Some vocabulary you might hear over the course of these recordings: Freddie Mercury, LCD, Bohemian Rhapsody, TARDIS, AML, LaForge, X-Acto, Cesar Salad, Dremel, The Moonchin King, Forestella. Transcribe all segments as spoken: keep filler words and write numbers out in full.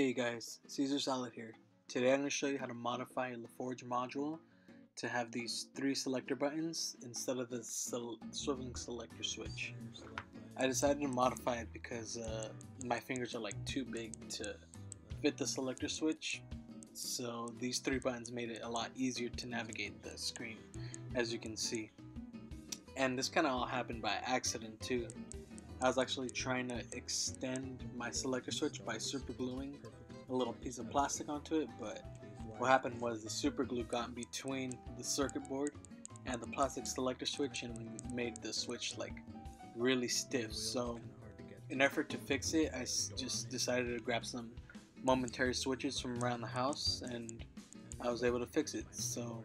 Hey guys, Cesar Salad here. Today I'm going to show you how to modify a LaForge module to have these three selector buttons instead of the sel swiveling selector switch. I decided to modify it because uh, my fingers are like too big to fit the selector switch, so these three buttons made it a lot easier to navigate the screen, as you can see. And this kind of all happened by accident too. I was actually trying to extend my selector switch by super gluing a little piece of plastic onto it, but what happened was the super glue got in between the circuit board and the plastic selector switch and made the switch like really stiff. So in an effort to fix it, I just decided to grab some momentary switches from around the house and I was able to fix it. So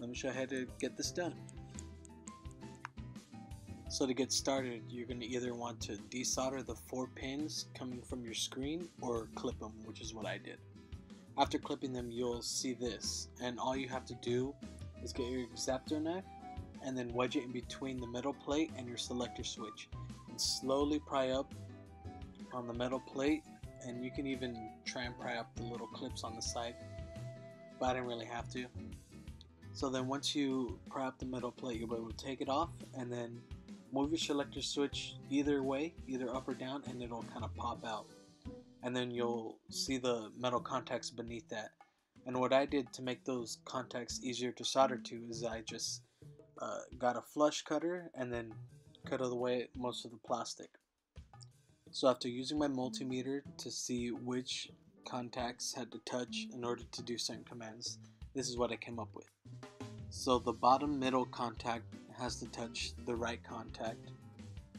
let me show you how to get this done. So to get started, you're going to either want to desolder the four pins coming from your screen or clip them, which is what I did. After clipping them, you'll see this, and all you have to do is get your X-Acto knife and then wedge it in between the metal plate and your selector switch and slowly pry up on the metal plate, and you can even try and pry up the little clips on the side, but I didn't really have to. So then once you pry up the metal plate, you'll be able to take it off and then move your selector switch either way, either up or down, and it'll kind of pop out. And then you'll see the metal contacts beneath that. And what I did to make those contacts easier to solder to is I just uh, got a flush cutter and then cut away most of the plastic. So after using my multimeter to see which contacts had to touch in order to do certain commands, this is what I came up with. So the bottom middle contact has to touch the right contact.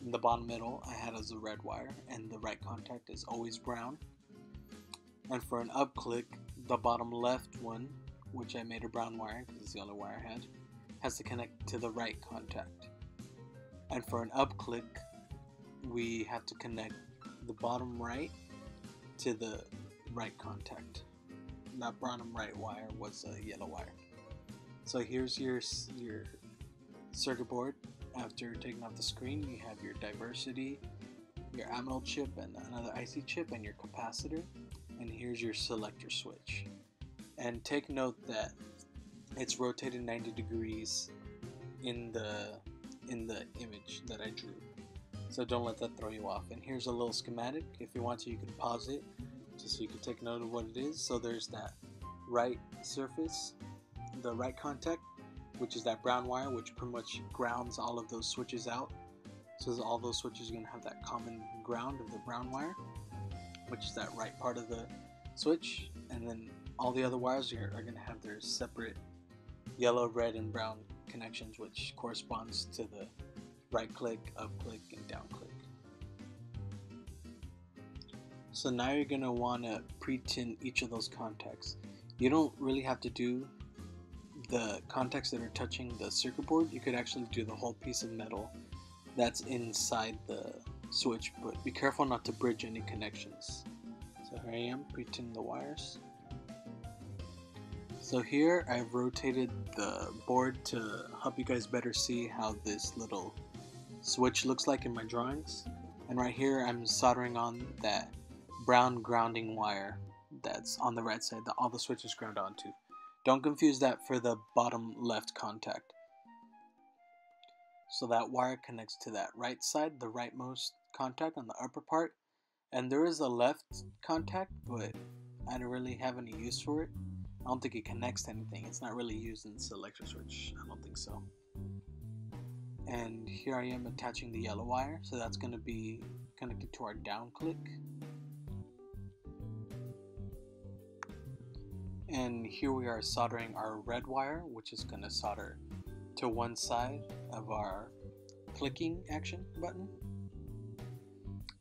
In the bottom middle I had as a red wire, and the right contact is always brown. And for an up click, the bottom left one, which I made a brown wire because it's the only wire I had, has to connect to the right contact. And for an up click, we have to connect the bottom right to the right contact. That bottom right wire was a yellow wire. So here's your your circuit board. After taking off the screen, you have your diversity, your A M L chip, and another I C chip, and your capacitor, and here's your selector switch. And take note that it's rotated ninety degrees in the in the image that I drew, so don't let that throw you off. And here's a little schematic. If you want to, you can pause it just so you can take note of what it is. So there's that right surface, the right contact, which is that brown wire, which pretty much grounds all of those switches out. So all those switches are going to have that common ground of the brown wire, which is that right part of the switch. And then all the other wires are, are going to have their separate yellow, red, and brown connections, which corresponds to the right click, up click, and down click. So now you're going to want to pre-tin each of those contacts. You don't really have to do the contacts that are touching the circuit board. You could actually do the whole piece of metal that's inside the switch, but be careful not to bridge any connections. So here I am, pre-tinning the wires. So here I've rotated the board to help you guys better see how this little switch looks like in my drawings. And right here I'm soldering on that brown grounding wire that's on the right side that all the switches ground onto. Don't confuse that for the bottom left contact. So that wire connects to that right side, the rightmost contact on the upper part. And there is a left contact, but I don't really have any use for it. I don't think it connects to anything. It's not really used in the selector switch. I don't think so. And here I am attaching the yellow wire. So that's going to be connected to our down click. And here we are soldering our red wire, which is going to solder to one side of our clicking action button.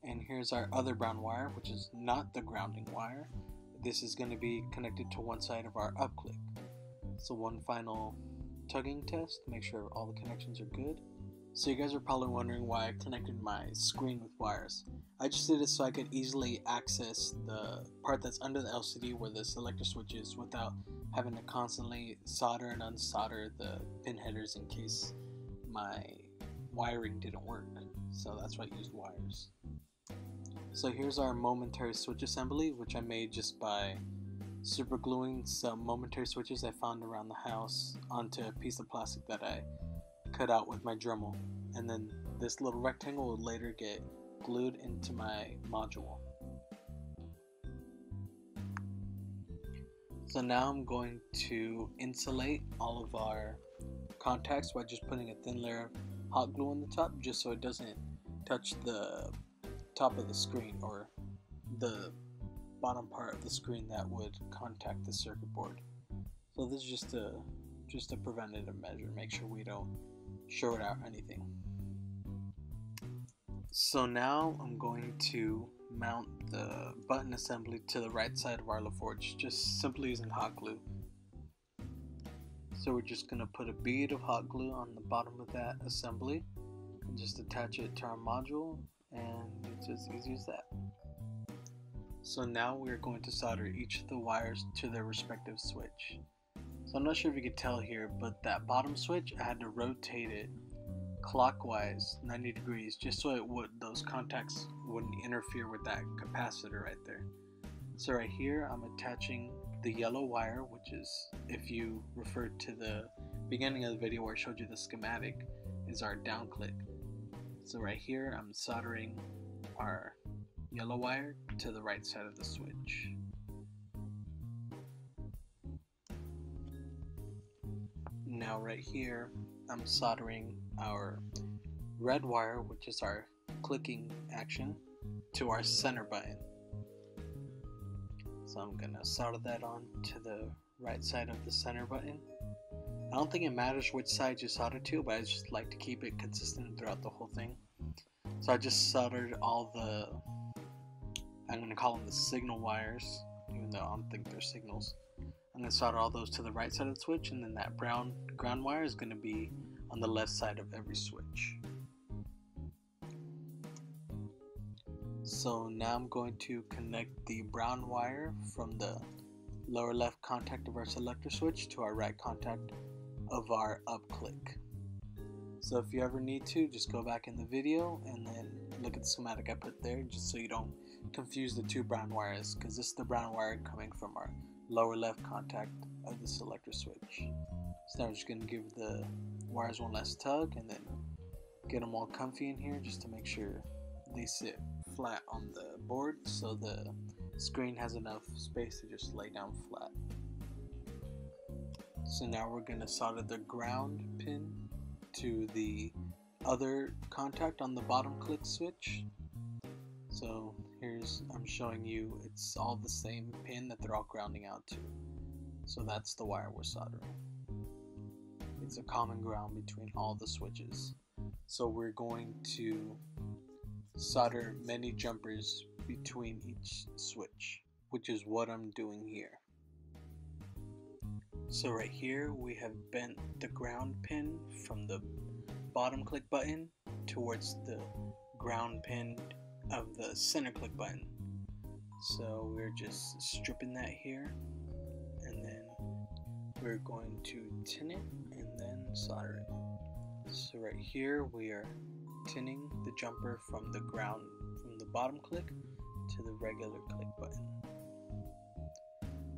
And here's our other brown wire, which is not the grounding wire. This is going to be connected to one side of our up click. So one final tugging test, make sure all the connections are good. So you guys are probably wondering why I connected my screen with wires. I just did it so I could easily access the part that's under the L C D where the selector switch is without having to constantly solder and unsolder the pin headers in case my wiring didn't work. So that's why I used wires. So here's our momentary switch assembly, which I made just by super gluing some momentary switches I found around the house onto a piece of plastic that I cut out with my Dremel, and then this little rectangle will later get glued into my module. So now I'm going to insulate all of our contacts by just putting a thin layer of hot glue on the top, just so it doesn't touch the top of the screen or the bottom part of the screen that would contact the circuit board. So this is just a just a preventative measure, make sure we don't short out anything. So now I'm going to mount the button assembly to the right side of our LaForge, just simply using hot glue. So we're just going to put a bead of hot glue on the bottom of that assembly and just attach it to our module, and it's as easy as that. So now we're going to solder each of the wires to their respective switch. So I'm not sure if you could tell here, but that bottom switch, I had to rotate it clockwise ninety degrees just so it would those contacts wouldn't interfere with that capacitor right there. So right here I'm attaching the yellow wire, which is, if you refer to the beginning of the video where I showed you the schematic, is our down click. So right here I'm soldering our yellow wire to the right side of the switch. Now right here I'm soldering our red wire, which is our clicking action, to our center button. So I'm gonna solder that on to the right side of the center button. I don't think it matters which side you solder to, but I just like to keep it consistent throughout the whole thing. So I just soldered all the, I'm gonna call them the signal wires, even though I don't think they're signals. I'm gonna solder all those to the right side of the switch, and then that brown ground wire is gonna be on the left side of every switch. So now I'm going to connect the brown wire from the lower left contact of our selector switch to our right contact of our up click. So if you ever need to, just go back in the video and then look at the schematic I put there, just so you don't confuse the two brown wires, because this is the brown wire coming from our lower left contact of the selector switch. So now I'm just going to give the wires one last tug and then get them all comfy in here, just to make sure they sit flat on the board so the screen has enough space to just lay down flat. So now we're going to solder the ground pin to the other contact on the bottom click switch. So here's, I'm showing you, it's all the same pin that they're all grounding out to. So that's the wire we're soldering. It's a common ground between all the switches. So we're going to solder many jumpers between each switch, which is what I'm doing here. So right here we have bent the ground pin from the bottom click button towards the ground pin of the center click button. So we're just stripping that here, and then we're going to tin it and then solder it. So right here we are tinning the jumper from the ground, from the bottom click to the regular click button.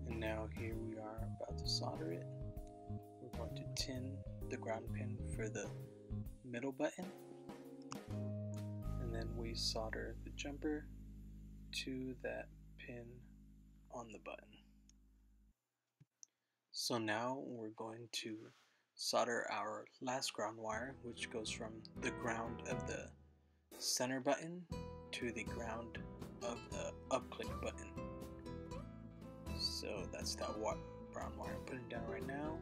And now here we are about to solder it. We're going to tin the ground pin for the middle button, and then we solder the jumper to that pin on the button. So now we're going to solder our last ground wire, which goes from the ground of the center button to the ground of the up click button. So that's that brown wire I'm putting down right now,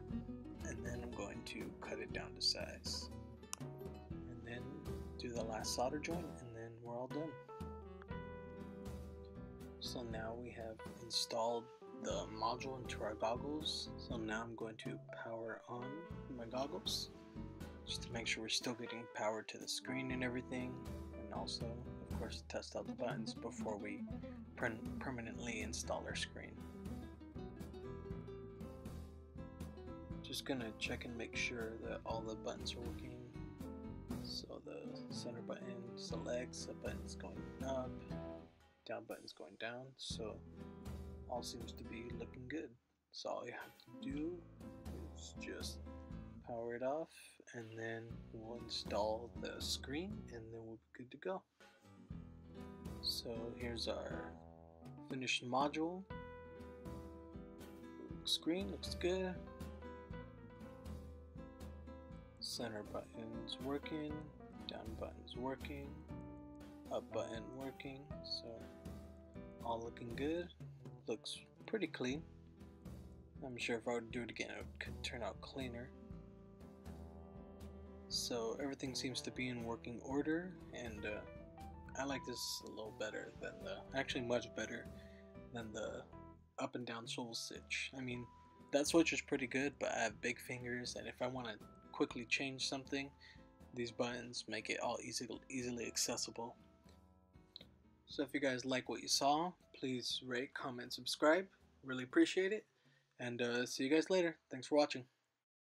and then I'm going to cut it down to size, and then do the last solder joint, and then we're all done. So now we have installed the module into our goggles. So now I'm going to power on my goggles, just to make sure we're still getting power to the screen and everything, and also of course test out the buttons before we per permanently install our screen. Just gonna check and make sure that all the buttons are working. So the center button selects, the button's going up, down button's going down, so all seems to be looking good. So all you have to do is just power it off, and then we'll install the screen, and then we'll be good to go. So here's our finished module. Screen looks good. Center button's working, down button's working, up button working, so all looking good. Looks pretty clean. I'm sure if I would do it again it could turn out cleaner. So everything seems to be in working order, and uh, I like this a little better than the, actually much better than the up and down swivel stitch. I mean, that switch is pretty good, but I have big fingers, and if I want to quickly change something, these buttons make it all easy, easily accessible. So if you guys like what you saw, please rate, comment, subscribe. Really appreciate it, and uh, see you guys later. Thanks for watching.